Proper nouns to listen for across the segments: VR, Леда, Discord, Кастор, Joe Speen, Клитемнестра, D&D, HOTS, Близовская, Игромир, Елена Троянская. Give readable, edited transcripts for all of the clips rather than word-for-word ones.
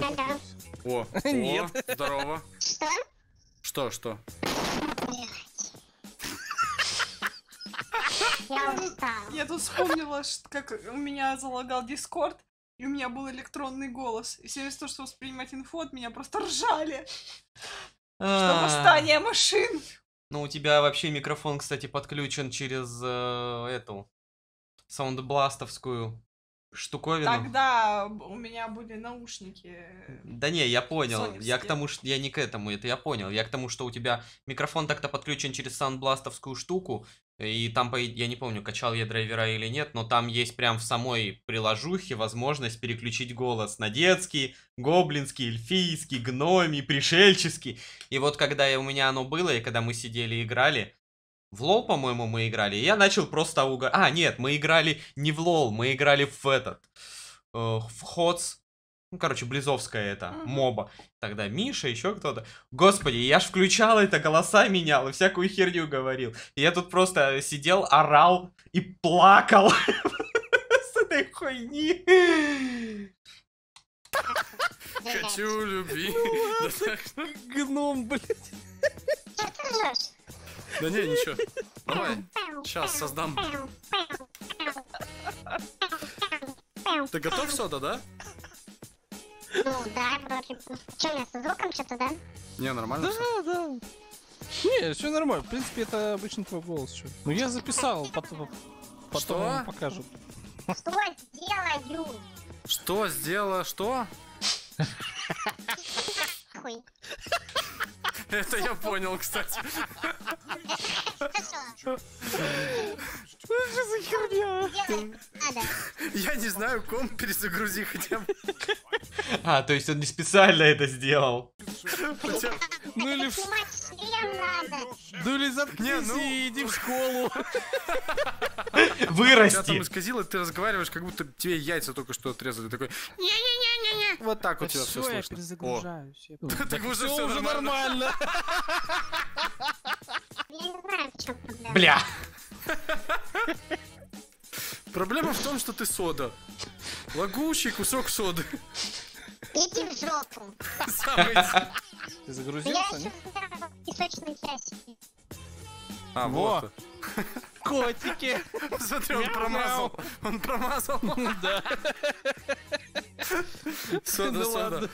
Алло. О, нет. Здорово. Что? Что, что? Я устала. Я тут вспомнила, как у меня залагал Discord, и у меня был электронный голос. И через то, что воспринимать инфу, от меня просто ржали. Что восстание машин. Ну, у тебя вообще микрофон, кстати, подключен через эту саундбластовскую штуковину. Тогда у меня были наушники. Да не, я понял. Я к тому, что я не к этому, это я понял. Я к тому, что у тебя микрофон так-то подключен через саундбластовскую штуку. И там, я не помню, качал я драйвера или нет, но там есть прям в самой приложухе возможность переключить голос на детский, гоблинский, эльфийский, гномий, пришельческий. И вот когда у меня оно было, и когда мы сидели и играли, в лол, по-моему, мы играли, и я начал просто угорать. А, нет, мы играли не в лол, мы играли в этот, в HOTS. Ну, короче, Близовская это, моба. Тогда Миша, еще кто-то. Господи, я ж включал это, голоса менял и всякую херню говорил. И я тут просто сидел, орал и плакал с этой хуйни. Хочу любви. Гном, блядь. Да не, ничего. Давай, сейчас создам. Ты готов, Сода, да? Ну да, что я со звуком что-то, да? Не, нормально. Да, да. Не, все нормально. В принципе, это обычный твой голос. Ну я записал, потом покажу. Что сделаю? Что сделала? Что? Это я понял, кстати. Что же за херня? Я не знаю, комп перезагрузи хотя бы. А, то есть он не специально это сделал. Ну или в... Ну или заткнись и иди в школу. Вырасти. Я там исказила, ты разговариваешь, как будто тебе яйца только что отрезали. Такой, не-не-не-не-не. Вот так у тебя все слышно. Так уже нормально. Бля. Проблема в том, что ты сода. Лагучий кусок соды. Иди в жопу. Ты загрузился, нет? А, вот. Котики. Смотри, он промазал. Он промазал. Да. Сода, сода.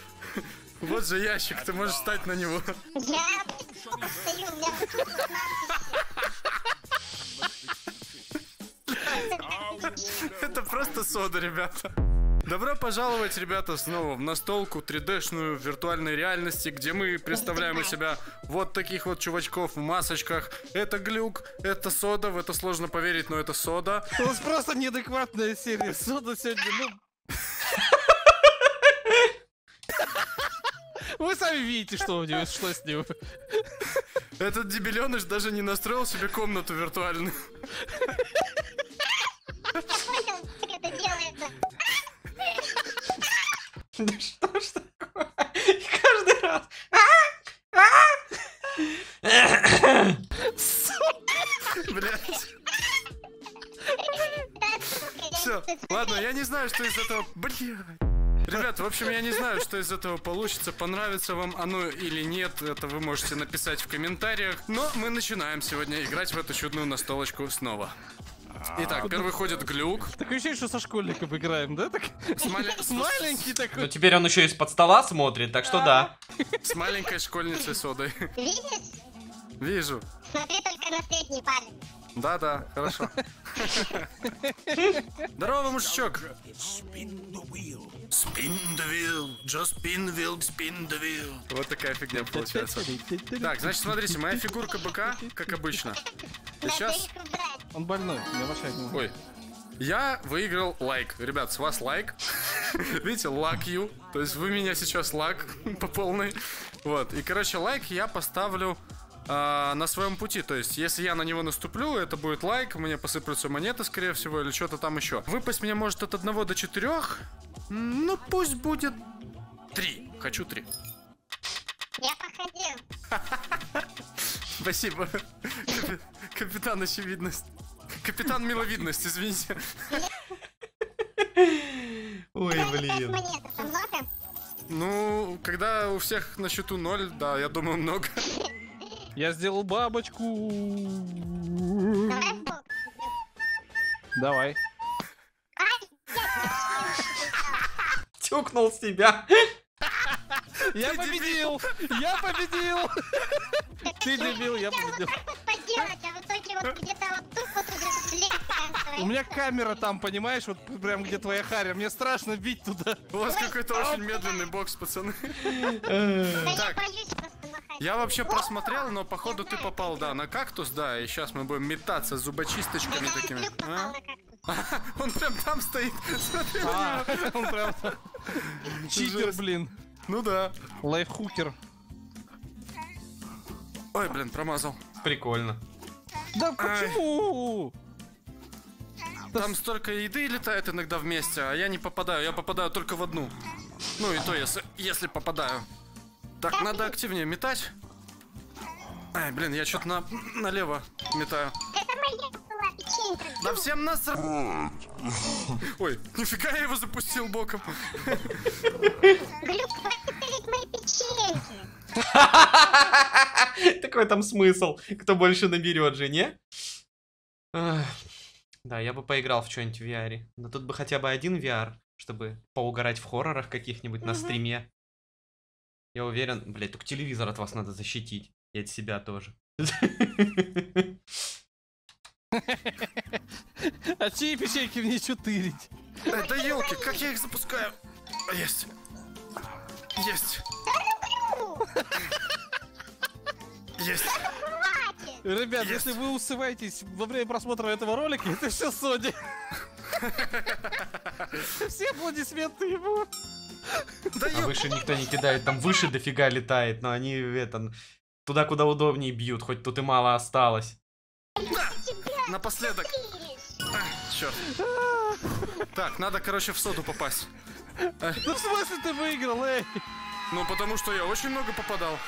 Вот же ящик, ты можешь встать на него. Я стою, у меня тут надписи. Это просто сода, ребята. Добро пожаловать, ребята, снова в настолку 3D-шную виртуальной реальности, где мы представляем у себя вот таких вот чувачков в масочках. Это глюк, это сода, в это сложно поверить, но это сода. У вас просто неадекватная серия. Сода сегодня, ну... Вы сами видите, что у него, что с ним. Этот дебилёныш даже не настроил себе комнату виртуальную. Я понял, как это делается. Да что ж такое? Каждый раз. Блядь. Все, ладно, я не знаю, что из этого... Блядь. Ребят, в общем, я не знаю, что из этого получится, понравится вам оно или нет, это вы можете написать в комментариях. Но мы начинаем сегодня играть в эту чудную настолочку снова. Итак, первый ходит глюк. Так ощущение, что со школьником играем, да? Так... С маленький такой. Но теперь он еще из-под стола смотрит, так что да. С маленькой школьницей содой. Видишь? Вижу. Смотри только на средний палец. Да-да, хорошо. Здорово, мужичок. Вот такая фигня получается. Так, значит, смотрите, моя фигурка быка, как обычно. Сейчас... Он больной, не обращай внимания. Ой. Я выиграл лайк. Ребят, с вас лайк. Видите, лайк. То есть вы меня сейчас лайк по полной. Вот, и, короче, лайк я поставлю... на своем пути, то есть, если я на него наступлю, это будет лайк, мне посыплются монеты, скорее всего, или что-то там еще. Выпасть мне может от 1 до 4, ну пусть будет 3. Хочу 3. Я походил. Спасибо. Капитан очевидность. Капитан миловидность, извините. Ой, блин. Ну, когда у всех на счету 0, да, я думаю, много. Я сделал бабочку. Давай. Тюкнул с тебя. Я победил! Я победил! Ты дебил, я победил. У меня камера там, понимаешь, вот прям где твоя харя. Мне страшно бить туда. У вас какой-то очень медленный бокс, пацаны. Я вообще просмотрел, но походу ты попал, да, на кактус, да, и сейчас мы будем метаться с зубочисточками такими. Он прям там стоит. Смотри на него. Он прям там. Читер, блин. Ну да. Лайфхукер. Ой, блин, промазал. Прикольно. Да почему? Там столько еды летает иногда вместе, а я не попадаю. Я попадаю только в одну. Ну и то, если попадаю. Так, надо активнее метать. Ай, блин, я что-то налево метаю. Да всем насрать. Ой, нифига я его запустил боком. Глюк, хватит пилить мои печеньки. Такой там смысл. Кто больше наберет же, не? Да, я бы поиграл в что-нибудь в VR. Но тут бы хотя бы один VR, чтобы поугарать в хоррорах каких-нибудь на стриме. Я уверен, блядь, только телевизор от вас надо защитить. И от себя тоже. А чьи печеньки мне чутырить? Да елки, как я их запускаю? Есть. Есть. Есть. Ребят, если вы усываетесь во время просмотра этого ролика, это все Соди. Все аплодисменты ему. А выше никто не кидает, там выше дофига летает, но они это туда, куда удобнее бьют, хоть тут и мало осталось. Напоследок. А, черт. Так, надо, короче, в соду попасть. Ну в смысле ты выиграл, эй? Ну потому что я очень много попадал.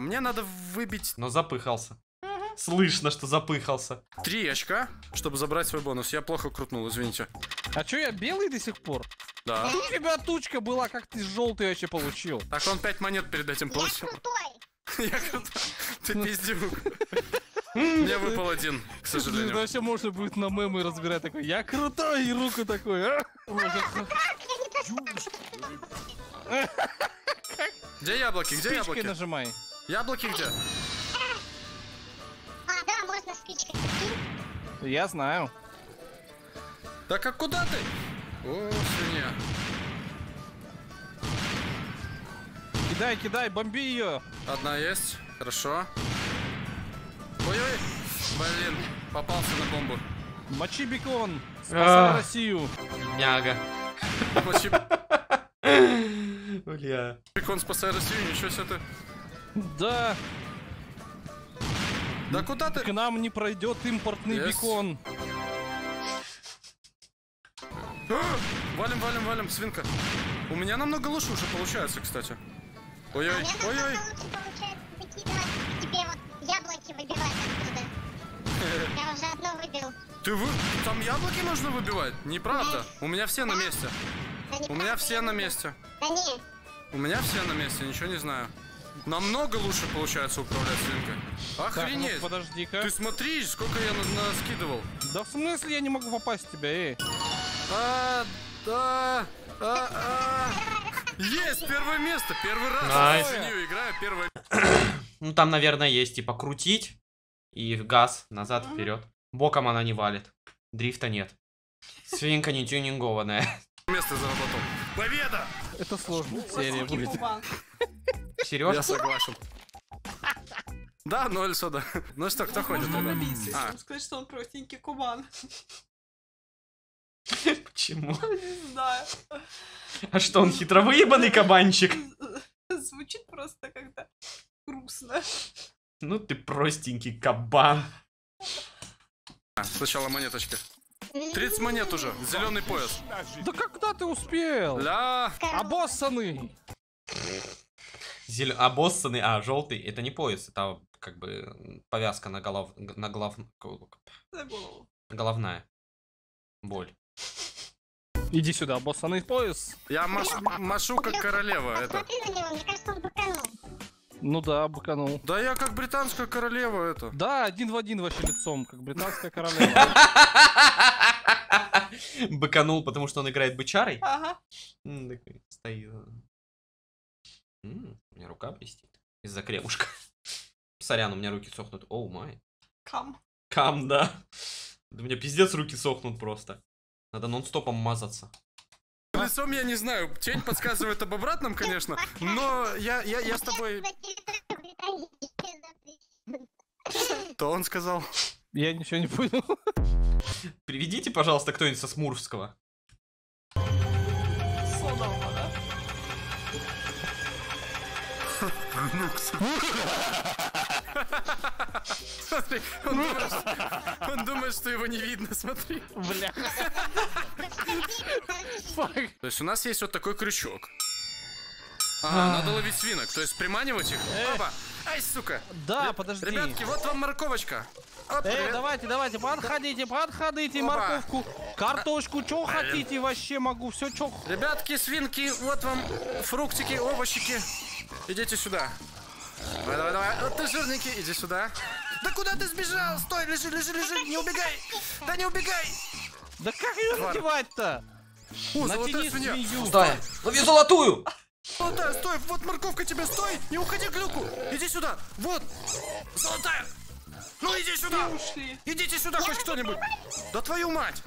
Мне надо выбить. Но запыхался. Слышно, что запыхался. 3 очка, чтобы забрать свой бонус. Я плохо крутнул, извините. А чё, я белый до сих пор? Да. У тебя тучка была, как ты желтый вообще получил. Так он 5 монет перед этим получил. Я крутой. Ты пиздюк. Мне выпал 1, к сожалению. Ну, вообще можно будет на мемы разбирать такой. Я крутой, и руку такой, а? Где яблоки? Где яблоки? Нажимай. Яблоки где? А, да, можно спичкой. Я знаю. Так, а куда ты? О, свинья. Кидай, кидай, бомби ее. Одна есть, хорошо. Ой-ой, блин, попался на бомбу. Мочи бекон, спасай Россию. Няга. Мочи... Бля. Бекон, спасай Россию, ничего себе ты. Да. Да куда ты? К нам не пройдет импортный бекон. Валим, валим, валим, свинка. У меня намного лучше уже получается, кстати. Ой-ой, ой-ой. Яблоки выбивать оттуда. Я уже одно выбил. Там яблоки нужно выбивать? Неправда. У меня все на месте. У меня все на месте. Да нет. У меня все на месте, ничего не знаю. Намного лучше получается управлять свинкой. Охренеть. Подожди-ка. Ты смотри, сколько я наскидывал. Да в смысле я не могу попасть в тебя, эй. Есть, первое место. Первый раз в нее играю, первое. Ну там, наверное, есть типа крутить и газ назад вперед. Боком она не валит. Дрифта нет. Свинка не тюнингованная. Место заработал. Победа! Это сложно. Серия будет. Сереж? Я согласен. Да, 0 сода. Ну что, кто ходит? Можно сказать, что он простенький кубан. Почему? Не знаю. А что, он хитро выебанный кабанчик? Звучит просто как-то... грустно. Ну ты простенький кабан. Сначала монеточка. 30 монет уже. Зеленый пояс. Да когда ты успел? Да. Обоссанный. Обоссанный, желтый. Это не пояс, это как бы повязка на голову. Головная боль. Иди сюда, боссаный пояс. Я машу как королева. Посмотри на него, мне кажется, он быканул. Ну да, быканул. Да я как британская королева это. Да, один в один вообще лицом, как британская королева. Быканул, потому что он играет бычарой? Ага. Стоит. У меня рука блестит. Из-за кремушка. Сорян, у меня руки сохнут. Оу май. Кам. Кам, да. У меня пиздец руки сохнут просто. Надо нон-стопом мазаться. Лицом я не знаю. Тень подсказывает об обратном, конечно. Но я с тобой... Что он сказал? Я ничего не понял. Приведите, пожалуйста, кто-нибудь со Смурфского. Смотри, он думает, что его не видно, смотри. Бля. То есть у нас есть вот такой крючок. А, надо ловить свинок, то есть приманивать их. Опа. Ай, сука. Да, подожди. Ребятки, вот вам морковочка. Давайте, давайте, подходите, подходите, морковку, картошку, что хотите, вообще могу, все чё. Ребятки, свинки, вот вам фруктики, овощики. Идите сюда. Давай, давай, давай. Вот ты жирненький, иди сюда. Да куда ты сбежал? Стой, лежи, лежи, лежи, не убегай. Да не убегай. Да как ее надевать-то? О, натяни свинью. Стой, лови золотую. Золотая, стой, вот морковка тебе, стой, не уходи к люку. Иди сюда, вот. Золотая. Ну иди сюда. Идите сюда хоть кто-нибудь. Да твою мать.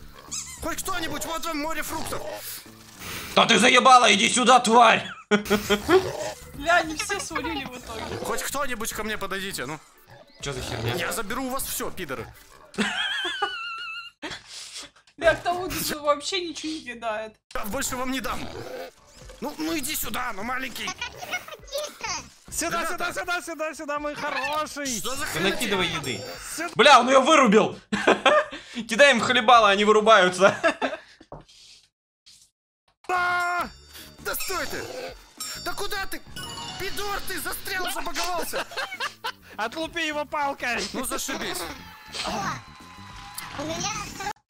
Хоть кто-нибудь, вот вам море фруктов. Да ты заебала, иди сюда, тварь. Бля, они все свалили в итоге. Хоть кто-нибудь ко мне подойдите, ну. Чё за херня? Я заберу у вас все, пидоры. Бля, к тому, что вообще ничего не кидает. Больше вам не дам. Ну иди сюда, ну маленький. Сюда, сюда, сюда, сюда, сюда, мой хороший. Что за хрень? Накидывай еды. Бля, он ее вырубил. Кидаем в хлебало, они вырубаются. Да стой ты! Да куда ты? Пидор ты, застрял, забаговался! Отлупи его палкой! Ну зашибись!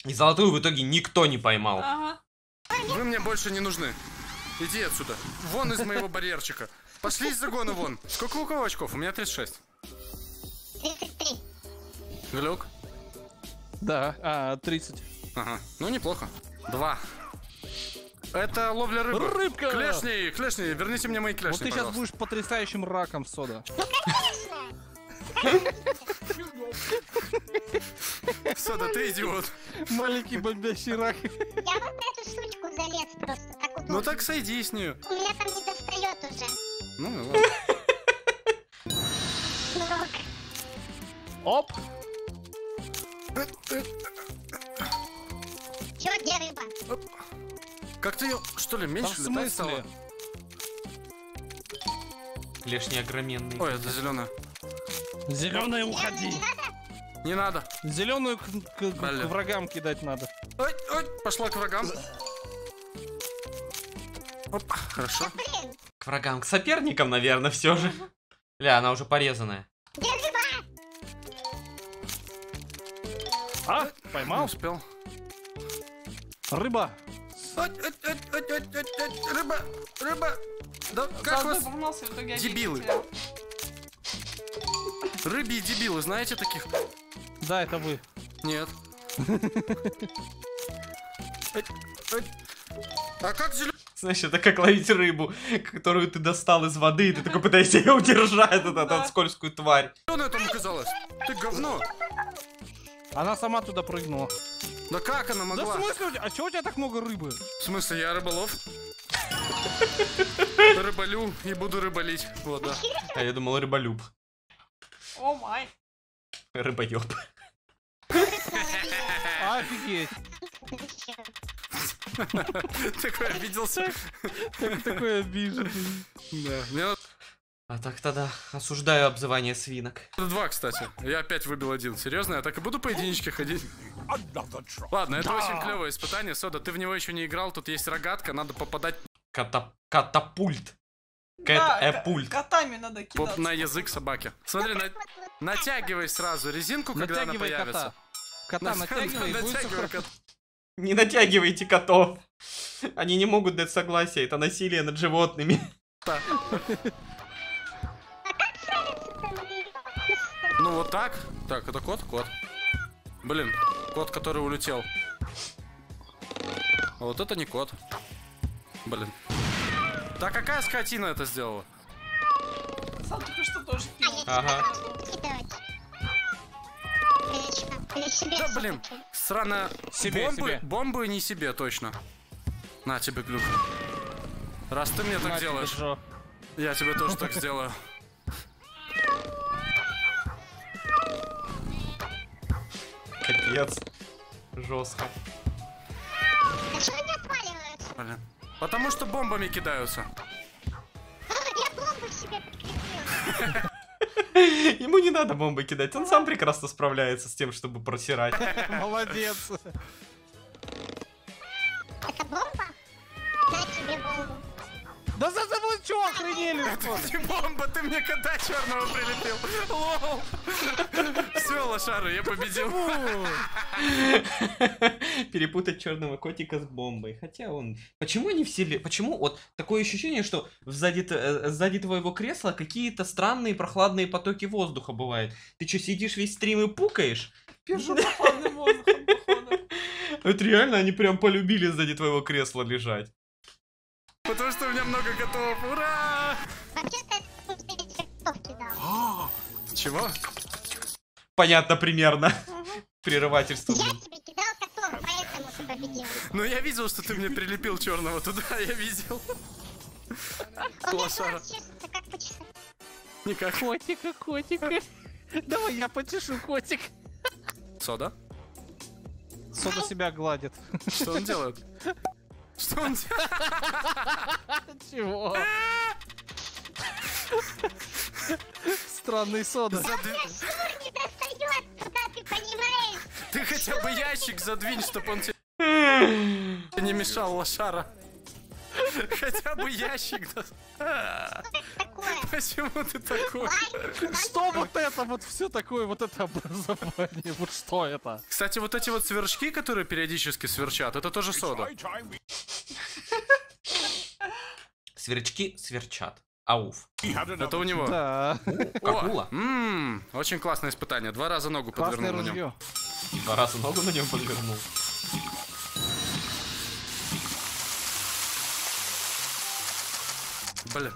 И золотую в итоге никто не поймал. Ага. Вы мне больше не нужны. Иди отсюда. Вон из моего барьерчика. Пошли из загона вон. Сколько у кого очков? У меня 36. 33. Глюк? Да, 30. Ага, ну неплохо. 2. Это ловля рыбы. Рыбка! Клешни, клешни, верните мне мои клешни, вот ты пожалуйста. Сейчас будешь потрясающим раком, Сода. Сода, ты идиот. Маленький бомбящий рак. Я вот на эту штучку залез просто. Так ну так сойди с нее. У меня там не достает уже. Ну ладно. Оп. Чё, где рыба? Как ты ее, что ли, меньше летать стало? Лешний огроменный. Ой, это зеленая. Зеленая, уходи. Не надо. Зеленую к врагам кидать надо. Ой, ой, пошла к врагам. Оп, хорошо. К врагам, к соперникам, наверное, все же. Ля, она уже порезанная. А, поймал? Успел. Рыба. Рыба, рыба, да как вас, дебилы, рыбьи дебилы, знаете таких? Да, это вы. Нет. А как зеленый? Знаешь, это как ловить рыбу, которую ты достал из воды, и ты такой пытаешься ее удержать от скользкую тварь. Что на этом оказалось? Ты говно. Она сама туда прыгнула. Да как она могла? Да в смысле? А чего у тебя так много рыбы? В смысле, я рыболов? Рыболю и буду рыболить. Вот, да. А я думал, рыболюб. О май. Рыбоёб. Офигеть. Такой обиделся. Такой обижен. Да. А так тогда осуждаю обзывание свинок. Два, кстати. Я опять выбил один. Серьезно, я так и буду по единичке ходить. Ладно, это очень клевое испытание. Сода, ты в него еще не играл, тут есть рогатка, надо попадать. Катапульт. Кэт-э-пульт. Котами надо кидать. На язык собаки. Смотри, натягивай сразу резинку, когда она появится. Кота натягивай. Не натягивайте котов. Они не могут дать согласие, это насилие над животными. Ну вот так. Так, это кот, кот. Блин, кот, который улетел. А вот это не кот. Блин. Да какая скотина это сделала? Сам только что тоже пил. Ага. Да блин, сраная бомбы не себе точно. На тебе глюк. Раз ты мне так делаешь, я тебе тоже так сделаю. Капец, жестко. Блин. Потому что бомбами кидаются. Я бомбу себе прикрепила. Ему не надо бомбы кидать, он сам прекрасно справляется с тем, чтобы просирать. Молодец. Это бомба? На тебе бомбу. Да за собой чё охренели? Это не бомба, ты мне кота черного прилепил. Лол. Все, лошары, я победил. Перепутать черного котика с бомбой. Хотя он... Почему они все... Почему вот такое ощущение, что сзади твоего кресла какие-то странные прохладные потоки воздуха бывают? Ты что, сидишь весь стрим и пукаешь? Пишу прохладным воздухом, походу. Это реально, они прям полюбили сзади твоего кресла лежать. Потому что у меня много котов. Ура! Чего? Понятно примерно. Прерывательство. Я тебе кидал котов, поэтому ты победил. Ну я видел, что ты мне прилепил черного туда, я видел. Лошара. Никак. Котика, котика. Давай я почешу, котик. Сода? Сода себя гладит. Что он делает? Что он делает? Чего? Странный сода. Ты хотя бы ящик задвинь, чтобы он тебе не мешал, лошара. Хотя бы ящик. Почему ты такой? Что вот это вот все такое, вот это образование, вот что это? Кстати, вот эти вот сверчки, которые периодически сверчат, это тоже сода. Сверчки сверчат. Ауф. Это у него. Да. Акула. Очень классное испытание. Два раза ногу подвернул на нем. Два раза ногу на нем подвернул. Блин.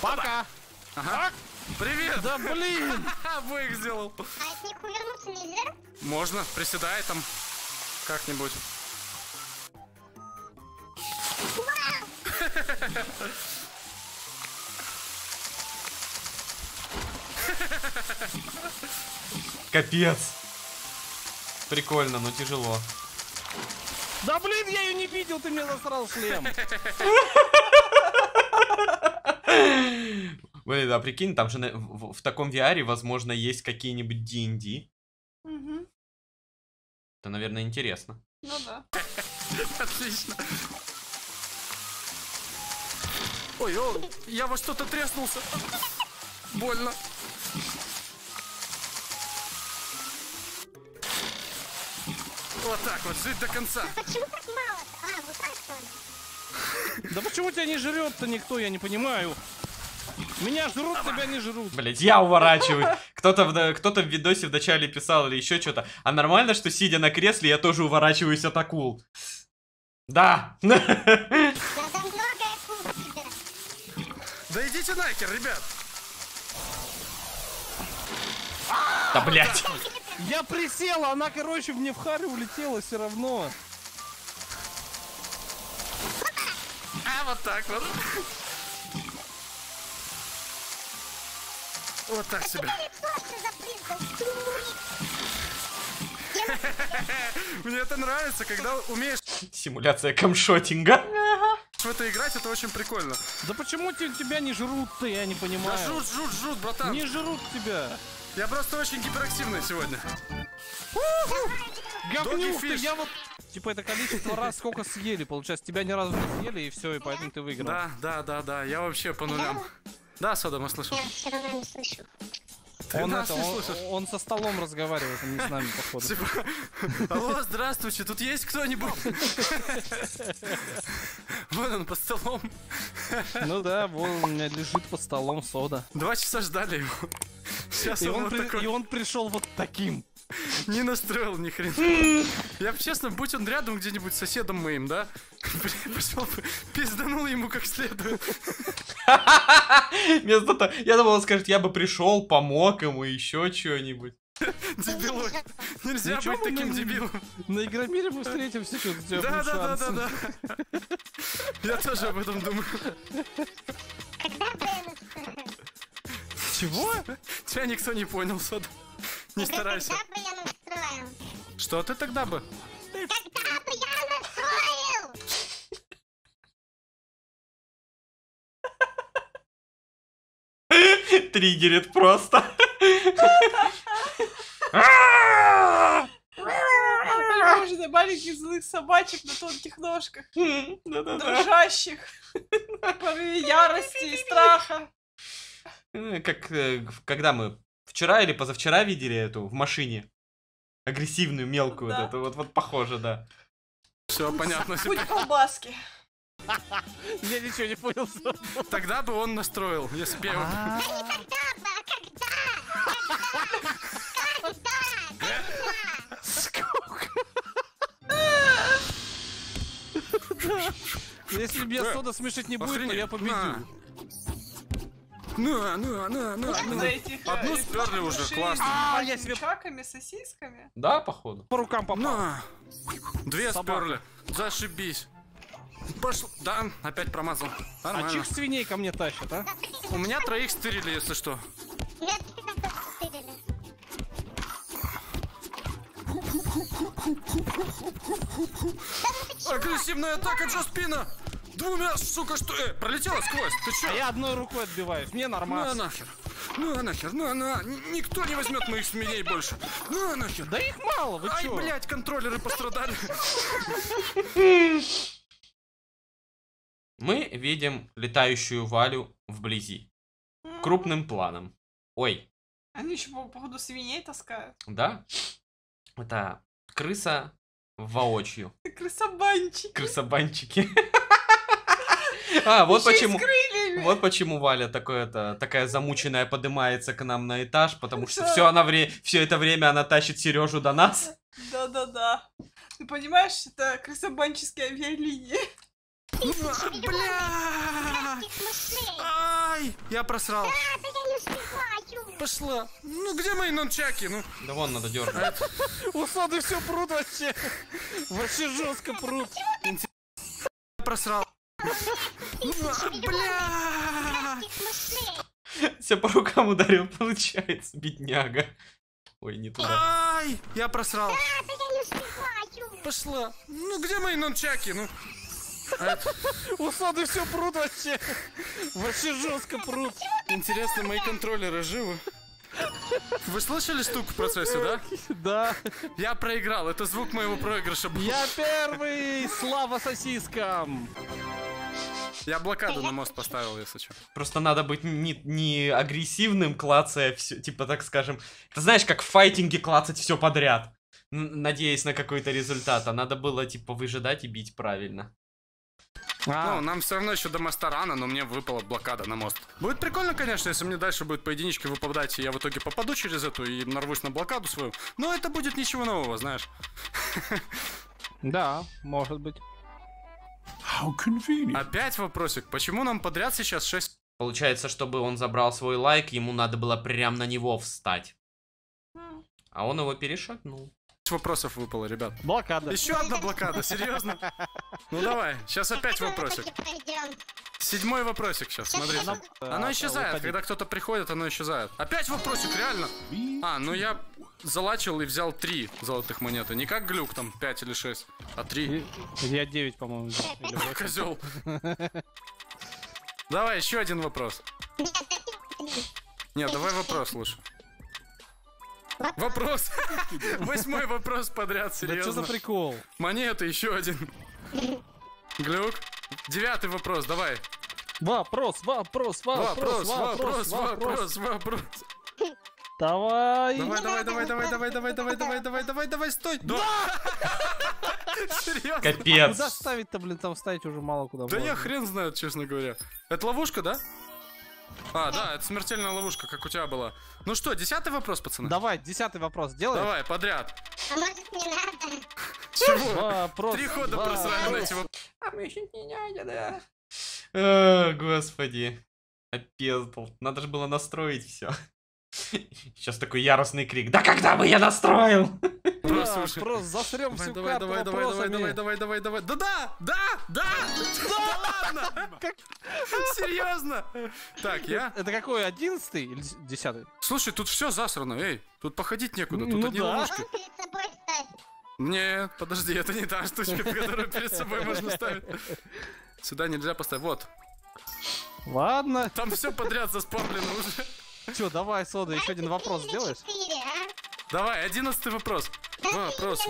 Пока. Ага. Привет. Да блин. Обоих сделал. А от них увернуться нельзя? Можно. Приседай там как-нибудь. Капец. Прикольно, но тяжело. Да блин, я ее не видел, ты мне засрал шлем. Блин, да прикинь, там же в таком VR, возможно, есть какие-нибудь D&D. Угу. Это, наверное, интересно. Ну да. Отлично. Ой, о, я во что-то треснулся. Больно. Вот так вот, жить до конца. А почему так мало? А, вот так что ли? Да почему тебя не жрет-то никто, я не понимаю. Меня жрут, тебя не жрут. Блять, я уворачиваю. Кто-то в видосе вначале писал или еще что-то. А нормально, что сидя на кресле, я тоже уворачиваюсь от акул? Да. Да идите нахер, ребят. Да блять. Я присела, она, короче, мне в харю улетела все равно. А вот так вот. Вот так себе. Мне это нравится, когда умеешь... Симуляция камшотинга. В это играть, это очень прикольно. Да почему тебя не жрут-то, я не понимаю. Да жрут, братан. Не жрут тебя. Я просто очень гиперактивный сегодня. Говнюк ты, я вот... Типа это количество раз, сколько съели, получается. Тебя ни разу не съели, и все, и поэтому ты выиграл. Да, я вообще по нулям. Да, Сода, мы слышим. Я все равно не слышу. Он со столом разговаривает, а не с нами, походу. Алло, здравствуйте, тут есть кто-нибудь? Вон он под столом. Ну да, вон у меня лежит под столом сода. 2 часа ждали его. Сейчас он пришел вот таким. Не настроил ни хрена. Я бы, честно, будь он рядом где-нибудь с соседом моим, да? Пришел бы, пизданул ему как следует. Вместо того, я думал, он скажет, я бы пришел, помог ему, еще что-нибудь. Дебилой. Нельзя быть таким дебилом. На Игромире мы встретимся, что у тебя будет шанс. Да. Я тоже об этом думаю. Чего? Тебя никто не понял, Сода. Не старайся. Что ты тогда бы? Тогда бы я настроил! Триггерит просто. Можно маленьких злых собачек на тонких ножках. Дрожащих. Помимо ярости и страха. Как когда мы... Вчера или позавчера видели эту в машине? Агрессивную, мелкую, да. Вот эту, вот похоже, да. Все понятно. Путь колбаски. Я ничего не понял. Тогда бы он настроил, если бы я его... Да не тогда бы, а когда? Сколько? Если бы я Сода смешать не будет, то я победил. Ну. Одну сперли уже, классно. Я себе... Чаками, сосисками? Да, походу. По рукам попал. На. 2 сперли. Зашибись. Пошел. Да, опять промазал. Нормально. А чьих свиней ко мне тащат, а? У меня 3 стырили, если что. Агрессивная атака Джо Спина! 2, сука, что? Пролетела сквозь, ты чё? А я одной рукой отбиваюсь, мне нормально. Ну нахер, никто не возьмет моих свиней больше. Ну нахер. Да их мало, вы чё? Ай, блядь, контроллеры пострадали. Мы видим летающую Валю вблизи. Крупным планом. Ой. Они еще, походу, свиней таскают. Да. Это крыса воочию. Крысобанчики. Крысобанчики. Вот почему Валя такая замученная поднимается к нам на этаж, потому что все это время она тащит Сережу до нас. Да. Ты понимаешь, это крысобанческие авиалинии. Бля! Ай! Я просрал. Пошла. Ну где мои нончаки? Ну. Да вон надо дергать. У Соды все прут вообще. Вообще жестко прут. Просрал. Бля! Все по рукам ударил, получается, бедняга. Ой, не туда. Ай! Я просрал. Пошла. Ну где мои нончаки? Ну. У Соды все прут вообще. Вообще жестко прут. Интересно, мои контроллеры живы? Вы слышали штуку в процессе, да? Да. Я проиграл, это звук моего проигрыша был. Я первый! Слава сосискам! Я блокаду на мост поставил, если что. Просто надо быть не агрессивным, клацая все, типа, так скажем. Ты знаешь, как в файтинге клацать все подряд, надеясь на какой-то результат. А надо было, типа, выжидать и бить правильно. Ну, нам все равно еще до моста рано, но мне выпала блокада на мост. Будет прикольно, конечно, если мне дальше будет по единичке выпадать, и я в итоге попаду через эту и нарвусь на блокаду свою. Но это будет ничего нового, знаешь. Да, может быть. Опять вопросик, почему нам подряд сейчас 6? Получается, чтобы он забрал свой лайк, ему надо было прям на него встать. А он его перешагнул. Вопросов выпало, ребят. Блокада. Еще одна блокада, серьезно? Ну давай, сейчас опять вопросик. 7-й вопросик сейчас, смотри. Оно исчезает, когда кто-то приходит, оно исчезает. Опять вопросик, реально? А, ну я залачил и взял 3 золотых монеты. Не как глюк, там 5 или 6, а 3. Я 9, по-моему. Козел. Давай, еще один вопрос. Нет, давай вопрос лучше. Вопрос. 8-й вопрос подряд, серьезно. Да что за прикол? Монета, еще один. Глюк. 9-й вопрос, давай. Вопрос. Давай! Давай, стой! Да! Серьезно? Капец! Куда ставить-то, блин, там ставить уже мало куда. Да я хрен знает, честно говоря. Это ловушка, да? А, да, это смертельная ловушка, как у тебя была. Ну что, 10-й вопрос, пацаны? Давай, 10-й вопрос делай. Давай, подряд. А может, не надо? Чего? 3 хода просрали. А мы еще не надо, да? О, господи. Опездал. Надо же было настроить все. Сейчас такой яростный крик. Да когда бы я настроил? Просто засрем всю карту вопросами. Давай. Да ладно. Серьезно? Так, я... Это какой, 11-й или 10-й? Слушай, тут все засрано, эй. Тут походить некуда, тут одни ловушки. Нет, подожди, это не та штучка, которую перед собой можно ставить. Сюда нельзя поставить, вот. Ладно. Там все подряд заспорблено уже. Че, давай, Сода, еще один вопрос сделаешь? Давай, 11-й вопрос. Вопрос,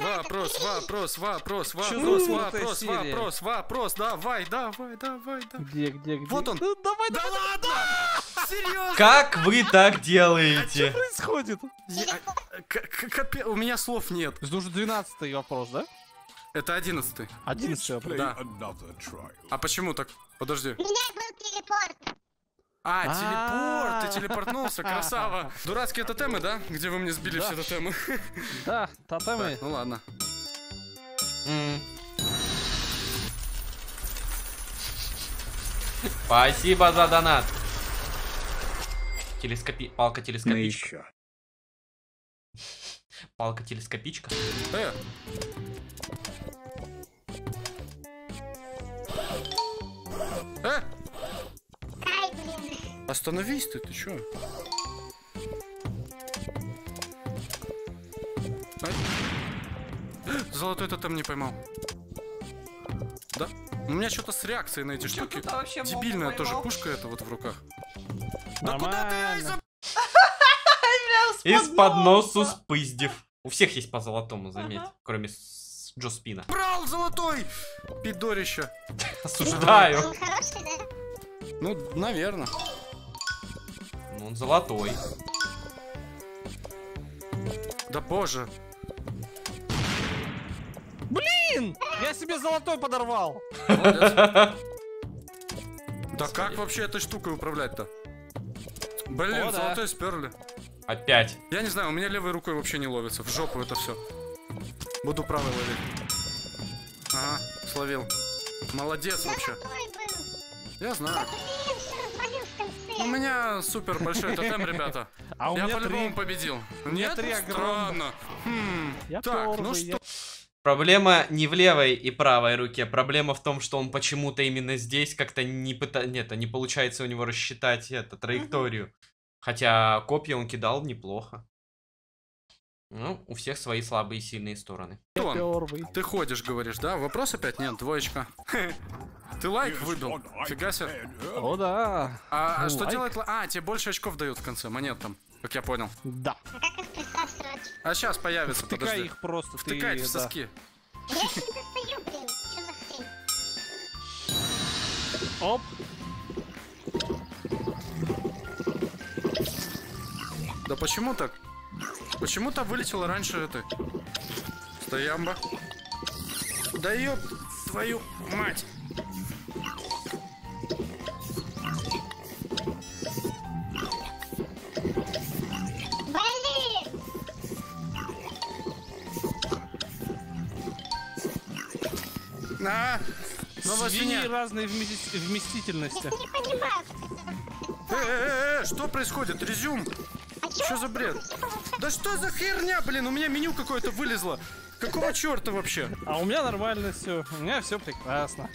давай. Где? Вот он. Да ладно! Серьезно? Как вы так делаете? Что происходит? У меня слов нет. Это уже 12-й вопрос, да? Это 11-й. 11-й, да. А почему так? Подожди. У меня был телепорт. А, телепорт, ты телепортнулся, красава. Дурацкие тотемы, да? Где вы мне сбили все тотемы? Да, тотемы. Ну ладно. Спасибо за донат. Палка-телескопичка. Палка-телескопичка. Остановись ты чё? Золотой тотем не поймал. Да? У меня что-то с реакцией на эти штуки. Дебильная тоже пушка эта вот в руках. Да куда ты? Из-под носу спыздив. У всех есть по золотому, заметь. Кроме Джо Спина. Брал золотой! Пидорище. Осуждаю. Ну, наверное. Ну, он золотой. Да боже. Блин! Я себе золотой подорвал. Да как вообще этой штукой управлять-то? Блин, золотой сперли. Опять. Я не знаю, у меня левой рукой вообще не ловится. В жопу это все. Буду правой ловить. Ага, словил. Молодец вообще. Я знаю. У меня супер большой тотем, ребята. А у меня по-любому победил. Нет, странно. Так, ну что? Проблема не в левой и правой руке. Проблема в том, что он почему-то именно здесь как-то не пытается... Нет, не получается у него рассчитать эту траекторию. Хотя копья он кидал неплохо. Ну, у всех свои слабые и сильные стороны. Ты ходишь, говоришь, да? Вопрос опять? Нет, двоечка. Ты лайк выбил? Фига себе. О, да. А что делать? А, тебе больше очков дают в конце, монет там, как я понял. Да. А сейчас появится, подожди. Втыкай их просто. Втыкай в соски. Я их не достаю, блин. Что за хрень? Оп. Да почему так? Почему-то вылетела раньше этой. Стоямба. Да ёб твою мать. Блин! На! Свиньи разные вместительности. Что происходит? Резюм. Что за бред? Да что за херня, блин? У меня меню какое-то вылезло. Какого черта вообще? А у меня нормально все. У меня все прекрасно.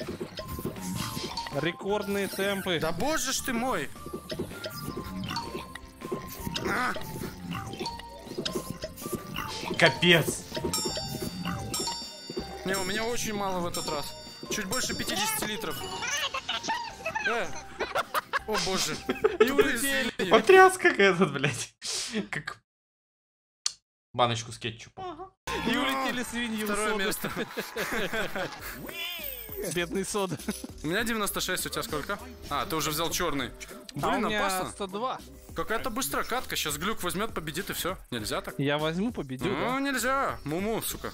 Рекордные темпы. Да боже ж ты мой! А! Капец! Не, у меня очень мало в этот раз. Чуть больше 50 литров. О боже. И улетели. Потряс как этот, блядь. Как баночку с кетчупом. Ага. И улетели свиньи. Второе место. Бедный Сода. У меня 96, у тебя сколько? А, ты уже взял черный. Блин, опасно. 102. Какая-то быстрая катка, сейчас глюк возьмет, победит и все. Нельзя так? Я возьму, победю. Ну, да? Нельзя. Муму, сука.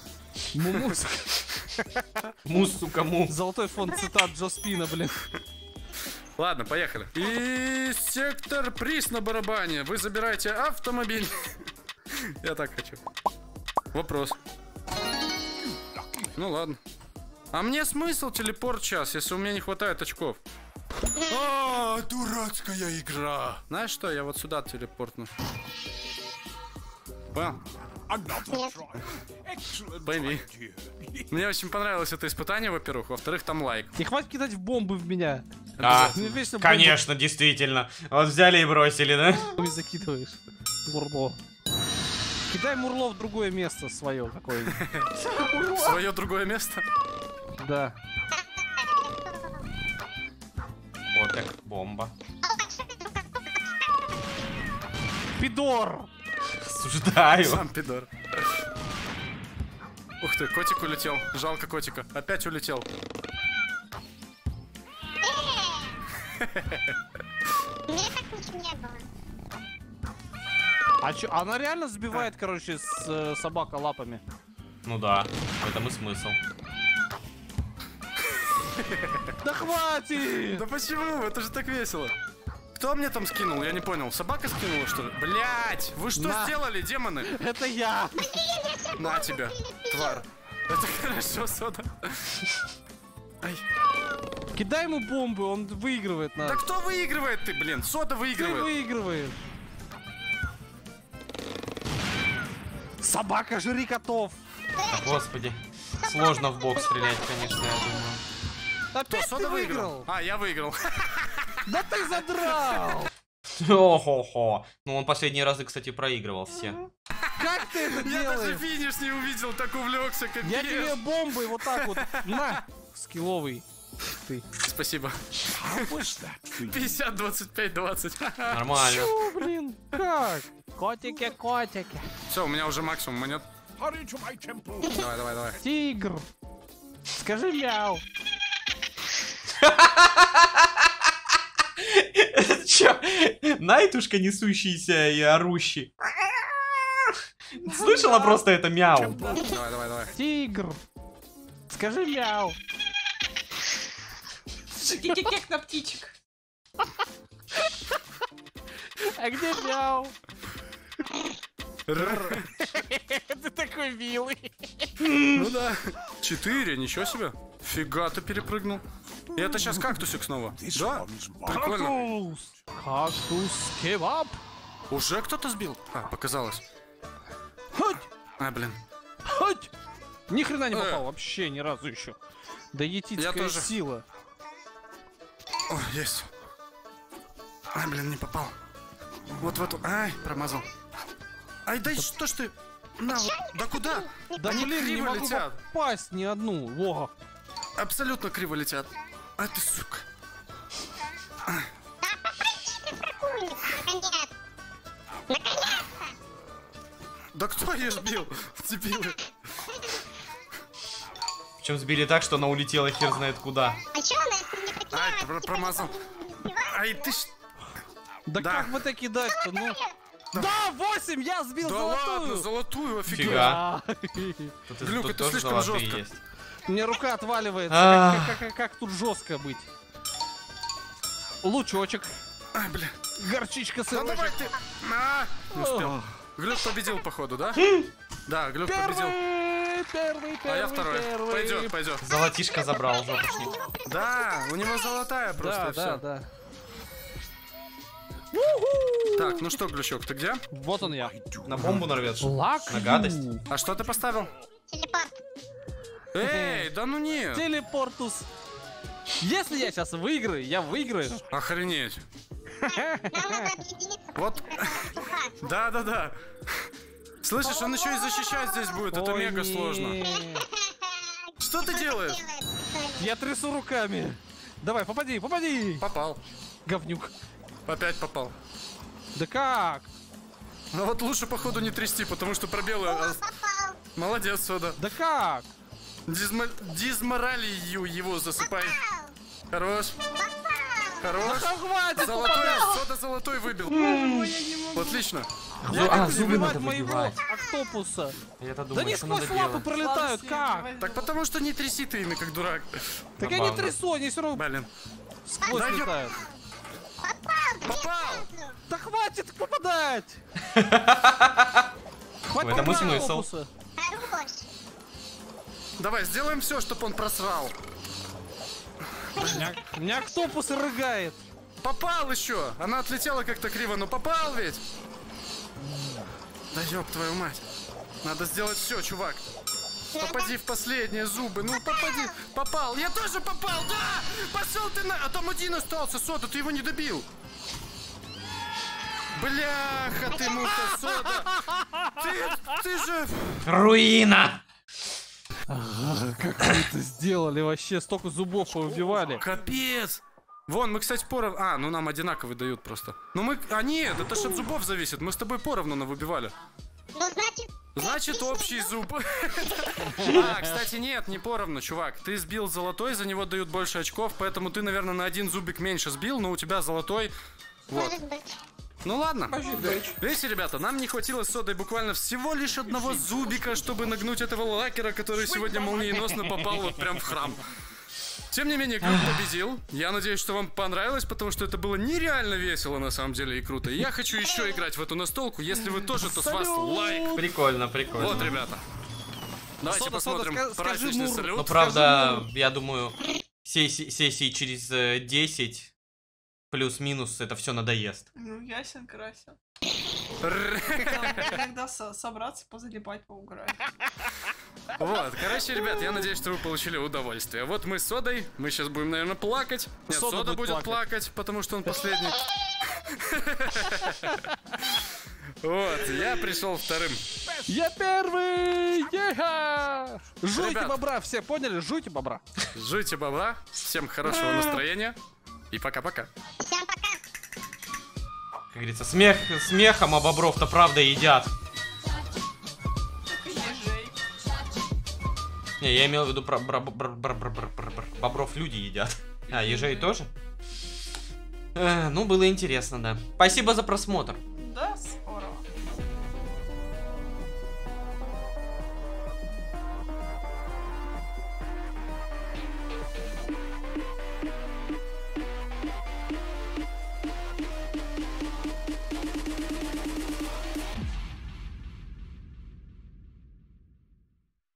Муму, сука. Мус, сука, мум. Золотой фон цитат Джо Спина, блин. Ладно, поехали. И сектор приз на барабане. Вы забираете автомобиль. Я так хочу. Вопрос. Ну ладно. А мне смысл телепорт сейчас, если у меня не хватает очков? А, дурацкая игра. Знаешь что, я вот сюда телепортну. Понял? Пойми. Мне очень понравилось это испытание, во-первых. Во-вторых, там лайк. Не хватит кидать в бомбы в меня. А, конечно, действительно. Вот взяли и бросили, да? Ты закидываешь мурло. Кидай мурло в другое место свое какое-нибудь. Свое другое место? Да. Вот так бомба. Пидор! Осуждаю. Сам пидор. Ух ты, котик улетел. Жалко котика. Опять улетел. А чё, она реально сбивает, короче, с собака лапами? Ну да, в этом и смысл. Да хватит! Да почему? Это же так весело. Кто мне там скинул? Я не понял. Собака скинула, что ли? Блять! Вы что сделали, демоны? Это я! На тебя, тварь. Это хорошо, Сода. Ай. Кидай ему бомбы, он выигрывает нас. Да кто выигрывает ты, блин? Сода выигрывает. Ты выигрываешь. Собака, жри котов. Господи. Сложно в бок стрелять, конечно, я думаю. Опять кто, Сода выиграл? А, я выиграл. Да ты задрал! О-хо-хо. Ну он последние разы, кстати, проигрывал все. Как ты это делаешь? Я даже финиш не увидел, так увлекся, как я тебе бомбы вот так вот. На! Скилловый. Ты. Спасибо. 50, 25, 20. Нормально. Чё, блин? Как? Котики, котики. Все, у меня уже максимум монет. Давай, давай, давай. Тигр. Скажи мяу. Это чё? Найтушка, несущийся и орущий. Слышала просто это мяу. Давай, давай, давай. Тигр. Скажи мяу. Кек на птичек. А где мяу? Ты такой милый. Ну да. 4, ничего себе. Фига ты перепрыгнул. И это сейчас кактусик снова. Да? Прикольно. Кактус кебаб. Уже кто-то сбил? А, показалось. А, блин. Ни хрена не попал вообще ни разу еще. Да етицкая сила. О, есть. Ай, блин, не попал. Вот в эту. Ай, промазал. Ай, дай, что ж ты? На, вот. Да куда? Да они блин, криво не летят. Могу попасть ни одну. Во. Абсолютно криво летят. А ты, сука. Ай. Да попади ты, прокурник, наконец. Наконец-то. Да кто ее сбил? Сцепилы. Причем сбили так, что она улетела хер знает куда. А чё она, если не хотела? Ай, промазал. Ай, ты ж... Да как вы так кидать-то, ну... Да, 8! Я сбил золотую! Да ладно, золотую, офигенно! Глюк, это слишком жестко. Мне рука отваливается. Как тут жестко быть? Лучочек. Ай, бля. Горчичка сырочек. Не успел. Глюк победил, походу, да? Да, Глюк победил. А я второй. Пойдет, пойдет. Золотишко забрал, жопушник. Да, у него золотая просто. Да, да, да. Так, ну что, Глючок, ты где? Вот он я. На бомбу нарвешь. На гадость. А что ты поставил? Телепорт. Эй, да ну нет. Телепортус. Если я сейчас выиграю, я выиграю. Охренеть. Вот. Да, да, да. Слышишь, он еще и защищать здесь будет. Это мега сложно. Что ты делаешь? Я трясу руками. Давай, попади, попади. Попал. Говнюк. Опять попал. Да как? Ну вот лучше, походу, не трясти, потому что пробелы... Молодец, Сода. Да как? Дизморалью его засыпай. Хорош. Хорош. Золотой, золотой выбил. Отлично. Зубы надо выбивать. Октопуса. Да не сквозь лапы пролетают, как? Так потому что не тряси ты ими, как дурак. Так я не трясу, они все равно... Блин. Сквозь летают. Попал! Да хватит попадать! Хватит попадать. Давай, сделаем все, чтобы он просрал. Меня октопус рыгает. Попал еще! Она отлетела как-то криво, но попал ведь! Да ёб твою мать! Надо сделать все, чувак! Попади в последние зубы, ну попади! Попал! Я тоже попал! Да! Пошел ты на... А там один остался, Сода, ты его не добил! Бляха ты, муха, Сода! Ты же... Руина! Ага, как вы это сделали вообще? Столько зубов повыбивали. Капец! Вон, мы, кстати, поровну... А, ну нам одинаковые дают просто. Ну мы... А нет, это ж от зубов зависит. Мы с тобой поровну навыбивали. Ну, значит, общий зуб. А, кстати, нет, не поровну, чувак. Ты сбил золотой, за него дают больше очков, поэтому ты, наверное, на один зубик меньше сбил, но у тебя золотой... Вот. Ну ладно. Видите, ребята, нам не хватило с Содой буквально всего лишь одного зубика, чтобы нагнуть этого лакера, который сегодня молниеносно попал вот прям в храм. Тем не менее, Грут победил. Я надеюсь, что вам понравилось, потому что это было нереально весело, на самом деле, и круто. Я хочу еще играть в эту настолку. Если вы тоже, то с вас лайк. Прикольно, прикольно. Вот, ребята. Давайте посмотрим праздничный салют. Ну, правда, я думаю, сессии через 10... Плюс-минус, это все надоест. Ну, ясен, красен. Когда собраться, позалипать, поуграть. Вот, короче, ребят, я надеюсь, что вы получили удовольствие. Вот мы с Содой, мы сейчас будем, наверное, плакать. Нет, Сода будет плакать, потому что он последний. Вот, я пришел вторым. Я первый! Е-ха! Жуйте бобра, все поняли? Жуйте бобра. Жуйте бобра, всем хорошего настроения. И пока-пока. Всем пока. Как говорится, смех смехом, а бобров-то правда едят. Не, я имел в виду бобров люди едят. А, ежей тоже? Ну, было интересно, да. Спасибо за просмотр. Да,